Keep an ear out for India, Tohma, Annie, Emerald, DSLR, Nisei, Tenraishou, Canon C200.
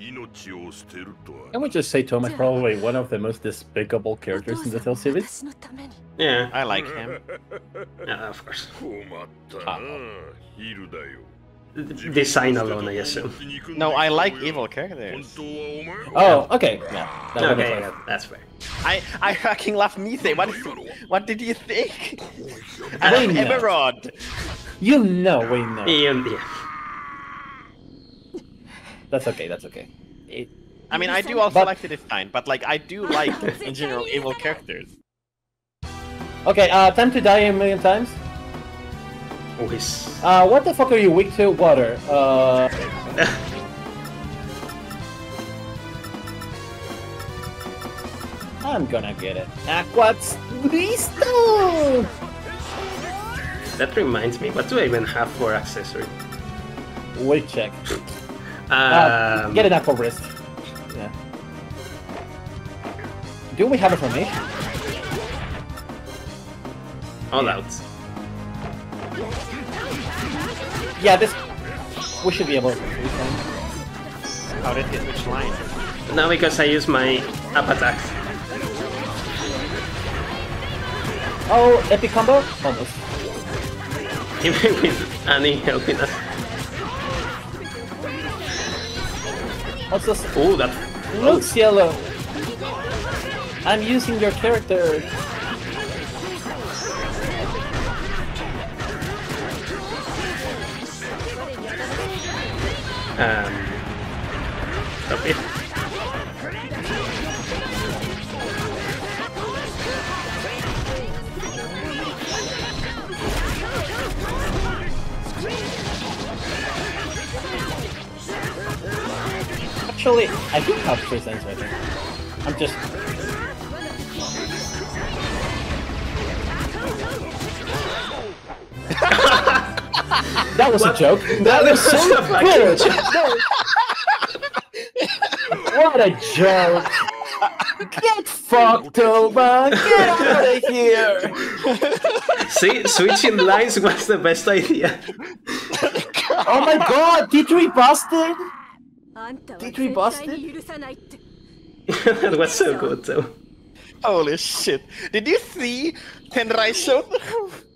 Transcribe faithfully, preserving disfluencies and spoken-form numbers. I would just say Tohma is probably one of the most despicable characters in the whole series. Yeah, I like him. Yeah, of course. Uh-oh. Design alone, I assume. No, I like evil characters. Oh, okay. Yeah, that okay, yeah, that's fair. I I fucking love Nisei. What what did you think? I love Emerald. You know, we know. India. That's okay. That's okay. It, I mean, I do also but, like the design, but like I do like in general evil characters. Okay. Uh, time to die a million times. Oh, he's... Uh, what the fuck are you weak to? Water. Uh... I'm gonna get it. Aqua's listo! That reminds me, what do I even have for accessory? Weight check. um... uh, get an aqua wrist. Yeah. Do we have it for me? All yeah. out. Yeah, this... we should be able to... How did it hit which line? No, because I use my up attack. Oh, epic combo? Almost. Even with Annie helping us. What's this? Oh, that... looks oh. yellow! I'm using your character! Um, stop it. Actually, I do have three cents right there. I'm just... That was what? a joke. That, that was, was so good. Was... What a joke! Get fucked, Tohma. Get out of here. See, switching lines was the best idea. Oh my god! D three busted. D three busted. That was so good, though. Holy shit! Did you see Tenraishou?